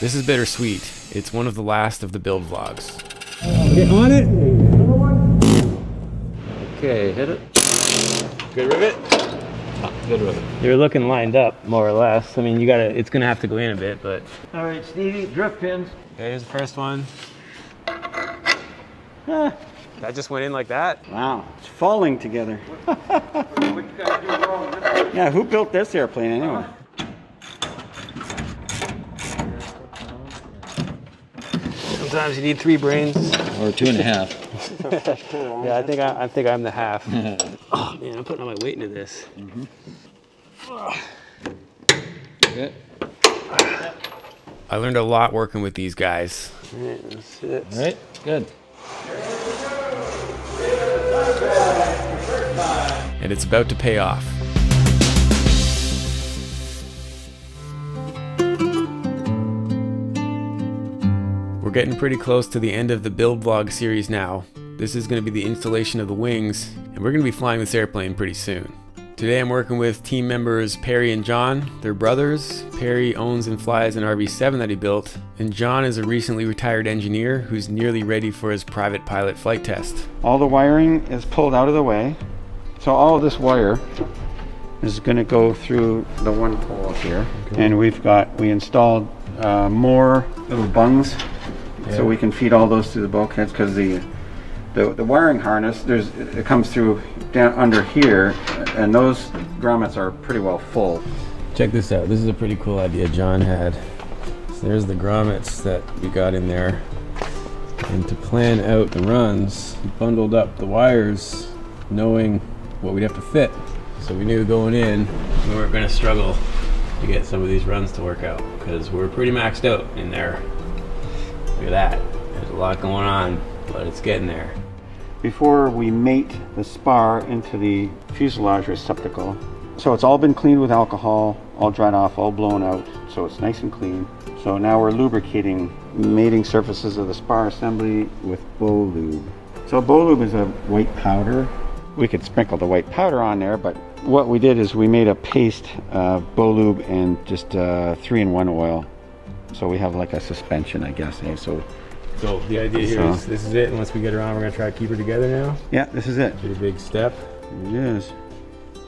This is bittersweet. It's one of the last of the build vlogs. Get on it. Number one. Okay, hit it. Good rivet. Ah, good rivet. You're looking lined up, more or less. I mean, you gotta. It's gonna have to go in a bit, but. All right, Stevie, drift pins. Okay, here's the first one. Ah, that just went in like that. Wow, it's falling together. What you guys do wrong? Yeah, who built this airplane anyway? Sometimes you need three brains. Or two and a half. Yeah, I think I'm the half. Oh man, I'm putting all my weight into this. Okay. I learned a lot working with these guys. All right, that's it. All right, good. And it's about to pay off. We're getting pretty close to the end of the build vlog series now. This is going to be the installation of the wings, and we're going to be flying this airplane pretty soon. Today I'm working with team members Perry and John. They're brothers. Perry owns and flies an RV7 that he built, and John is a recently retired engineer who's nearly ready for his private pilot flight test. All the wiring is pulled out of the way, so all of this wire is going to go through the one pole here, okay. And we installed more little bungs. Yeah. So we can feed all those through the bulkheads, because the wiring harness, it comes through down under here, and those grommets are pretty well full. Check this out. This is a pretty cool idea John had. So there's the grommets that we got in there, and to plan out the runs, we bundled up the wires, knowing what we'd have to fit. So we knew going in we weren't going to struggle to get some of these runs to work out, because we're pretty maxed out in there. Look at that, there's a lot going on, but it's getting there. Before we mate the spar into the fuselage receptacle, so it's all been cleaned with alcohol, all dried off, all blown out, so it's nice and clean. So now we're lubricating mating surfaces of the spar assembly with BoLube. So BoLube is a white powder. We could sprinkle the white powder on there, but what we did is we made a paste of BoLube and just 3-in-1 oil. So we have like a suspension, I guess. Eh? So the idea here is this is it, and once we get her on, we're gonna try to keep her together now. Yeah, this is it. Pretty big step. It is.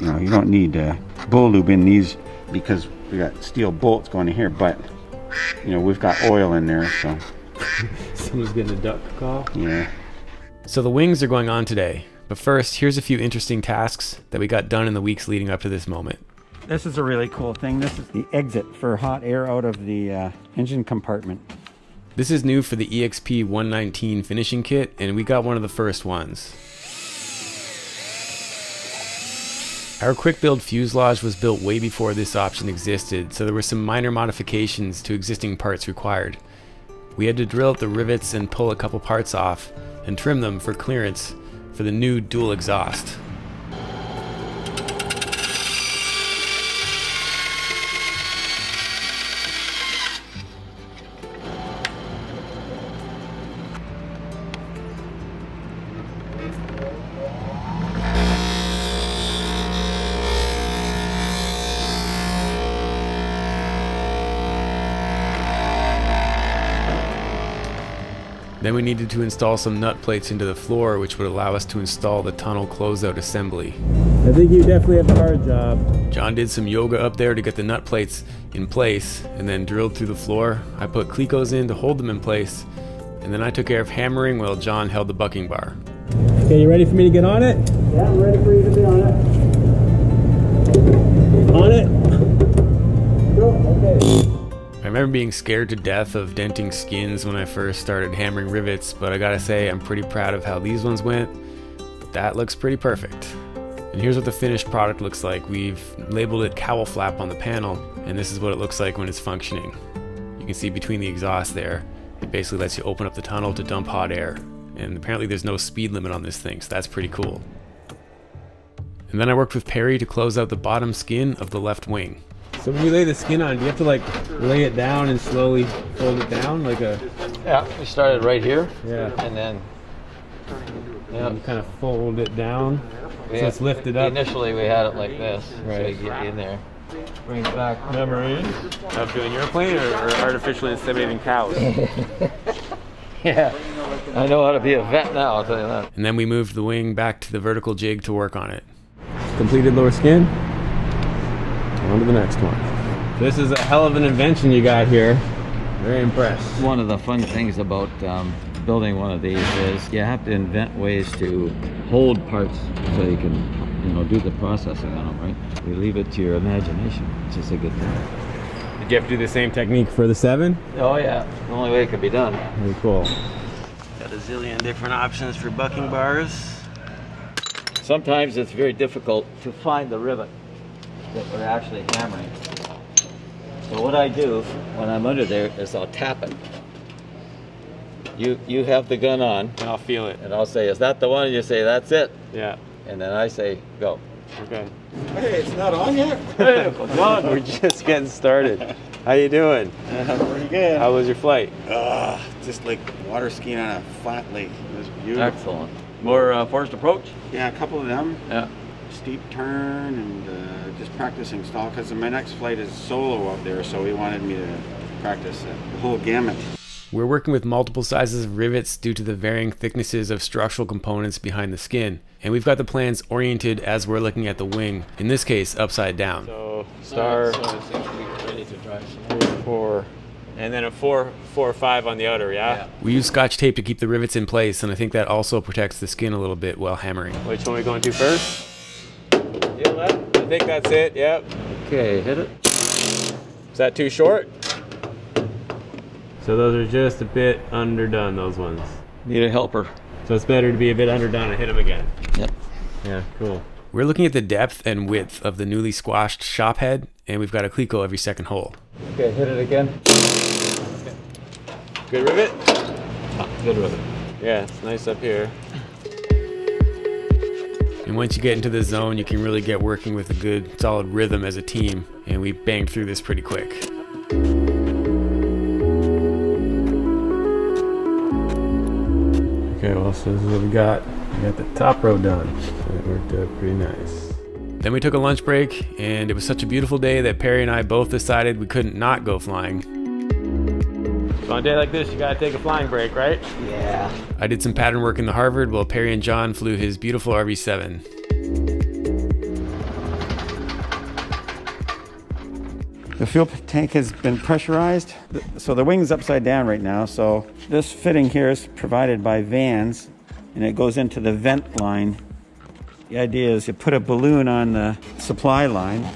No, you don't need BoLube in these, because we got steel bolts going in here, but you know, we've got oil in there, so. Someone's getting a duck call. Yeah. So the wings are going on today, but first, here's a few interesting tasks that we got done in the weeks leading up to this moment. This is a really cool thing. This is the exit for hot air out of the engine compartment. This is new for the EXP 119 finishing kit, and we got one of the first ones. Our quick build fuselage was built way before this option existed, so there were some minor modifications to existing parts required. We had to drill out the rivets and pull a couple parts off and trim them for clearance for the new dual exhaust. Then we needed to install some nut plates into the floor, which would allow us to install the tunnel closeout assembly. I think you definitely have a hard job. John did some yoga up there to get the nut plates in place, and then drilled through the floor. I put clecos in to hold them in place, and then I took care of hammering while John held the bucking bar. Okay, you ready for me to get on it? Yeah, I'm ready for you to be on it. On it? Go, okay. I remember being scared to death of denting skins when I first started hammering rivets, but I gotta say I'm pretty proud of how these ones went. That looks pretty perfect. And here's what the finished product looks like. We've labeled it cowl flap on the panel, and this is what it looks like when it's functioning. You can see between the exhaust there, it basically lets you open up the tunnel to dump hot air. And apparently there's no speed limit on this thing, so that's pretty cool. And then I worked with Perry to close out the bottom skin of the left wing. So when you lay the skin on, do you have to like lay it down and slowly fold it down like a... Yeah, we started right here. Yeah. And then... Yeah. You kind of fold it down, so it's lifted up. Initially we had it like this, right. So you get in there. brings back memories of doing your plane or artificially inseminating cows. Yeah, I know how to be a vet now, I'll tell you that. And then we moved the wing back to the vertical jig to work on it. Completed lower skin, on to the next one. This is a hell of an invention you got here. Very impressed. One of the fun things about building one of these is you have to invent ways to hold parts so you can, you know, do the processing on them, right? You leave it to your imagination, it's just a good thing. Did you have to do the same technique for the 7? Oh yeah, the only way it could be done. Very cool. Got a zillion different options for bucking bars. Sometimes it's very difficult to find the rivet that we're actually hammering. So what I do when I'm under there is I'll tap it. You have the gun on. And I'll feel it. And I'll say, is that the one? And you say, that's it. Yeah. And then I say, go. Okay. Hey, it's not on yet? Hey, well, we're just getting started. How you doing? Pretty good. How was your flight? Just like water skiing on a flat lake. It was beautiful. Excellent. More forced approach? Yeah, a couple of them. Yeah. Steep turn and just practicing stall because my next flight is solo up there, so he wanted me to practice the whole gamut. We're working with multiple sizes of rivets due to the varying thicknesses of structural components behind the skin, and we've got the plans oriented as we're looking at the wing, in this case upside down. So star, ready to drive. 4, and then a 4 or 5 on the outer, yeah? We use Scotch tape to keep the rivets in place, and I think that also protects the skin a little bit while hammering. Which one are we going to first? I think that's it, yep. Okay, hit it. Is that too short? So those are just a bit underdone, those ones. Need a helper. So it's better to be a bit underdone and hit them again. Yep. Yeah, cool. We're looking at the depth and width of the newly squashed shop head, and we've got a Clico every second hole. Okay, hit it again. Okay. Good rivet? Oh, good rivet. Yeah, it's nice up here. And once you get into the zone, you can really get working with a good, solid rhythm as a team. And we banged through this pretty quick. Okay, well, so this is what we got. We got the top row done. That worked out pretty nice. Then we took a lunch break, and it was such a beautiful day that Perry and I both decided we couldn't not go flying. So on a day like this, you gotta take a flying break, right? Yeah. I did some pattern work in the Harvard while Perry and John flew his beautiful RV7. The fuel tank has been pressurized. So the wing's upside down right now. So this fitting here is provided by Vans, and it goes into the vent line. The idea is you put a balloon on the supply line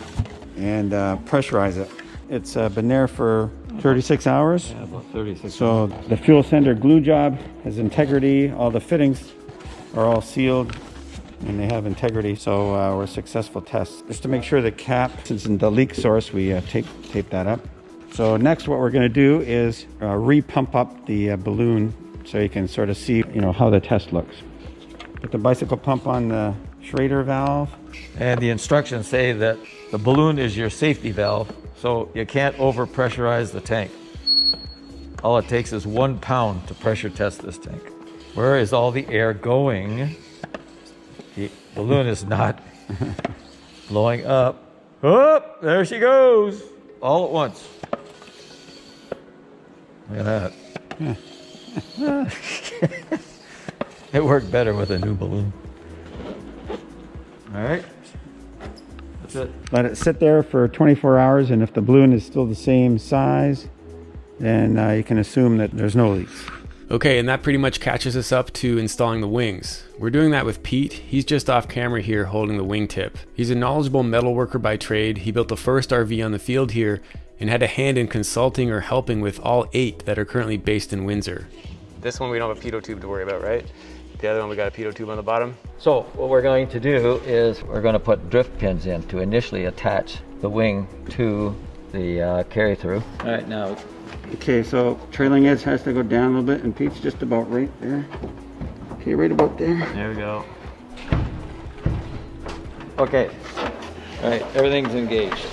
and pressurize it. It's been there for 36 hours. Yeah, about 36 so hours. The fuel sender glue job has integrity. All the fittings are all sealed and they have integrity. So we're a successful test. Just to make sure the cap, since in the leak source, we tape that up. So next what we're gonna do is re-pump up the balloon so you can sort of see, you know, how the test looks. Put the bicycle pump on the Schrader valve. And the instructions say that the balloon is your safety valve. So you can't over pressurize the tank. All it takes is 1 pound to pressure test this tank. Where is all the air going? The balloon is not blowing up. Oh, there she goes. All at once. Look at that. It worked better with a new balloon. All right. Let it sit there for 24 hours, and if the balloon is still the same size, then you can assume that there's no leaks. Okay, and that pretty much catches us up to installing the wings. We're doing that with Pete. He's just off camera here holding the wingtip. He's a knowledgeable metal worker by trade. He built the first RV on the field here and had a hand in consulting or helping with all 8 that are currently based in Windsor. This one we don't have a pitot tube to worry about, right? The other one, we got a pitot tube on the bottom. So what we're going to do is we're going to put drift pins in to initially attach the wing to the carry through. All right, now. Okay, so trailing edge has to go down a little bit, and Pete's just about right there. Okay, right about there. There we go. Okay. All right, everything's engaged.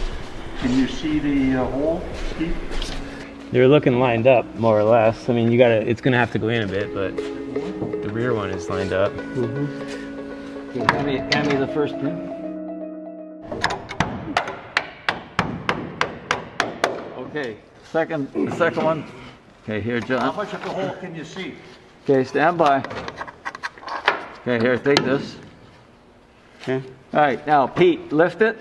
Can you see the hole, Pete? They're looking lined up, more or less. I mean, you gotta, it's gonna have to go in a bit, but. The rear one is lined up. Mm-hmm. Okay, hand me the first pin. The second one. Okay, here, John. How much of the hole can you see? Okay, stand by. Okay, here, take this. Okay. All right, now, Pete, lift it.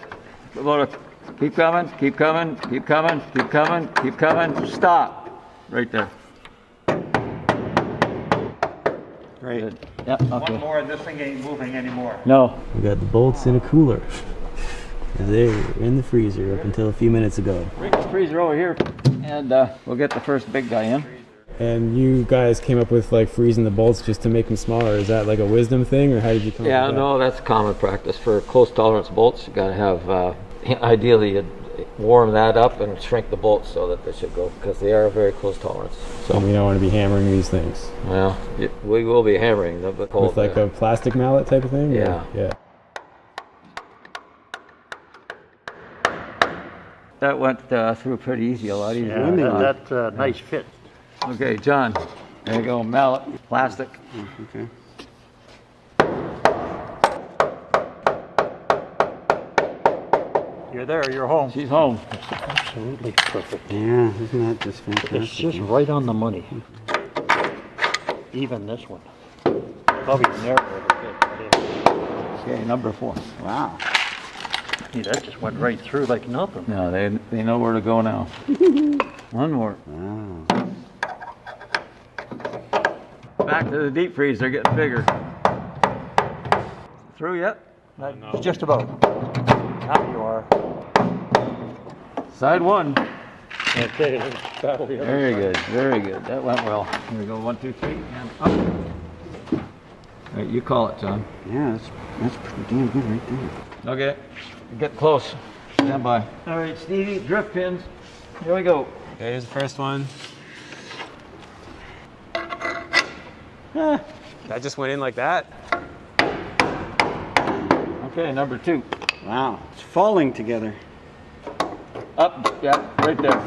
Keep coming, keep coming, keep coming, keep coming, keep coming. Stop. Right there. Great. Good. Yep, okay. One more and this thing ain't moving anymore. No. We got the bolts in a cooler. They were in the freezer up until a few minutes ago. Bring the freezer over here and we'll get the first big guy in. And you guys came up with like freezing the bolts just to make them smaller. Is that like a wisdom thing or how did you come up with that? Yeah, no, that's common practice. For close tolerance bolts, you gotta have, ideally you'd warm that up and shrink the bolts so that they should go, because they are very close tolerance. So and we don't want to be hammering these things. Well, we will be hammering them. But with like a plastic mallet type of thing? Yeah. Or? Yeah. That went through pretty easy, a lot easier. Yeah, that nice fit. Okay, John. There you go, mallet, plastic. Okay. You're there. You're home. She's home. Absolutely perfect. Yeah, isn't that just fantastic? It's just right on the money. Even this one. Probably narrower. Okay, number four. Wow. Gee, that just went right through like nothing. No, they know where to go now. One more. Wow. Back to the deep freeze, they're getting bigger. Through yet? No, no. Just about. Now you are. Side one. Okay, battle the other very side. Good, very good. That went well. Here we go, 1, 2, 3, and up. All right, you call it, John. Yeah, that's pretty damn good right there. Okay, get close. Stand by. All right, Stevie, drift pins. Here we go. Okay, here's the first one. That just went in like that. Okay, number two. Wow, it's falling together. Up, yeah, right there.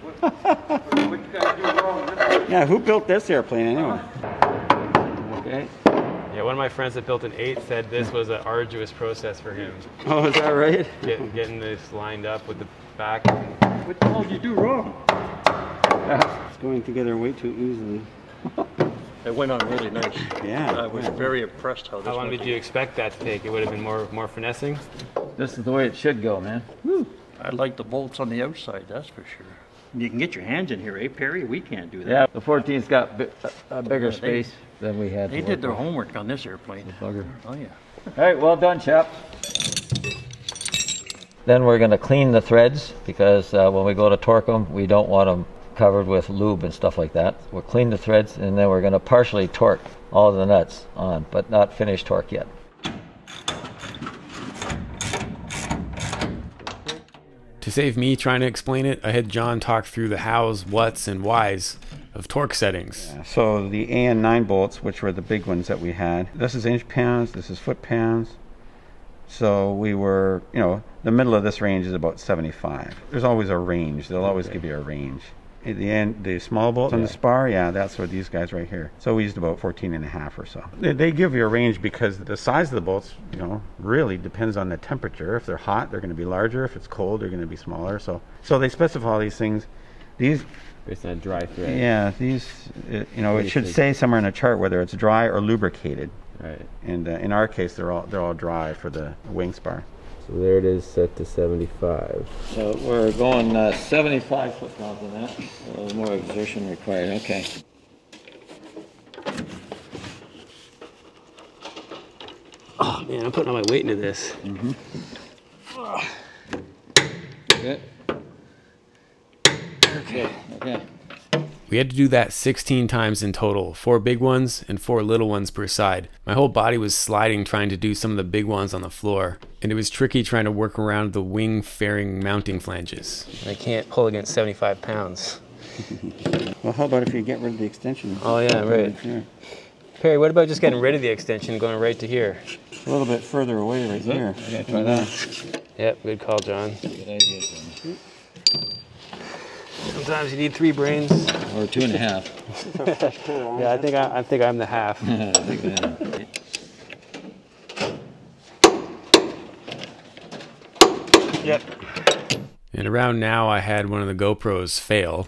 What did you do wrong? Yeah, who built this airplane anyway? Okay. Yeah, one of my friends that built an 8 said this was an arduous process for him. Oh, is that right? Getting this lined up with the back. What the hell did you do wrong? It's going together way too easily. It went on really nice. Yeah. I was very impressed how this. How long did you expect that to take? It would have been more finessing. This is the way it should go, man. Woo. I like the bolts on the outside, that's for sure. You can get your hands in here, eh, Perry? We can't do that. Yeah, the 14's got a bigger space than we had. They did their homework on this airplane. Bugger. Oh, yeah. All right, well done, chap. Then we're going to clean the threads because when we go to torque them, we don't want them covered with lube and stuff like that. We'll clean the threads and then we're going to partially torque all the nuts on, but not finish torque yet. To save me trying to explain it, I had John talk through the hows, whats, and whys of torque settings. Yeah, so the AN9 bolts, which were the big ones that we had, this is inch-pounds, this is foot-pounds. So we were, you know, the middle of this range is about 75. There's always a range. They'll always give you a range. At the end, the small bolts on the spar, yeah, that's what these guys right here. So we used about 14.5 or so. They give you a range because the size of the bolts, you know, really depends on the temperature. If they're hot, they're going to be larger. If it's cold, they're going to be smaller. So they specify all these things. These based on dry thread. Yeah, these, you know, it should say somewhere in a chart whether it's dry or lubricated. Right. And in our case, they're all dry for the wing spar. So there it is, set to 75. So we're going 75 foot-pounds on that. A little more exertion required, okay. Oh man, I'm putting all my weight into this. Mm-hmm. Good. Okay, okay. We had to do that 16 times in total, 4 big ones and 4 little ones per side. My whole body was sliding trying to do some of the big ones on the floor, and it was tricky trying to work around the wing fairing mounting flanges. I can't pull against 75 pounds. Well, how about if you get rid of the extension? Oh yeah, right. Yeah. Perry, what about just getting rid of the extension and going right to here? A little bit further away right here. Yeah, try that. Yep, good call, John. Good idea, John. Sometimes you need 3 brains. Or 2.5. Yeah, I think I'm the half. Yeah, I think that. Yep. And around now I had one of the GoPros fail.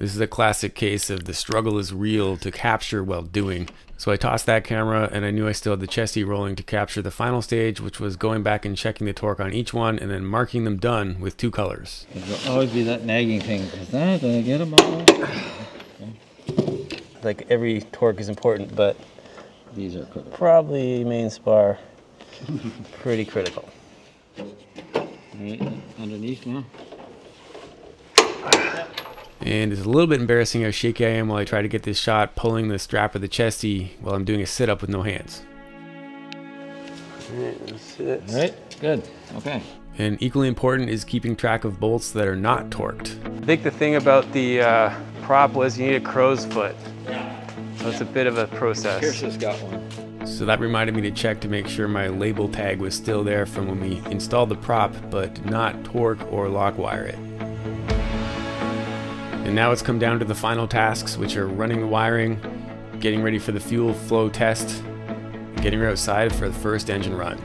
This is a classic case of the struggle is real to capture while doing. So I tossed that camera and I knew I still had the chesty rolling to capture the final stage, which was going back and checking the torque on each one and then marking them done with two colors. There'll always be that nagging thing. Is that gonna get them all? Okay. Like every torque is important, but these are critical. Probably main spar, pretty critical. All right, underneath now. And it's a little bit embarrassing how shaky I am while I try to get this shot, pulling the strap of the chesty while I'm doing a sit-up with no hands. All right, let's sit. All right, good, okay. And equally important is keeping track of bolts that are not torqued. I think the thing about the prop was you need a crow's foot. So it's a bit of a process. Pierce has got one. So that reminded me to check to make sure my label tag was still there from when we installed the prop, but did not torque or lock wire it. And now it's come down to the final tasks, which are running the wiring, getting ready for the fuel flow test, and getting her outside for the first engine run.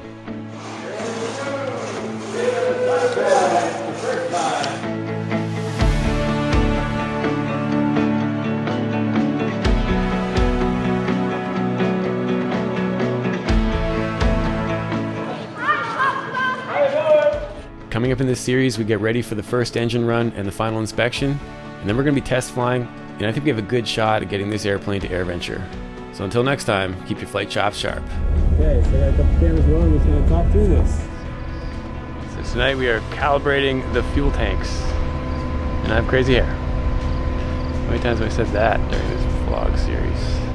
Coming up in this series, we get ready for the first engine run and the final inspection. And then we're going to be test flying, and I think we have a good shot at getting this airplane to AirVenture. So until next time, keep your flight chops sharp. Okay, so I got a couple cameras rolling, we're just going to talk through this. So tonight we are calibrating the fuel tanks, and I have crazy hair. How many times have I said that during this vlog series?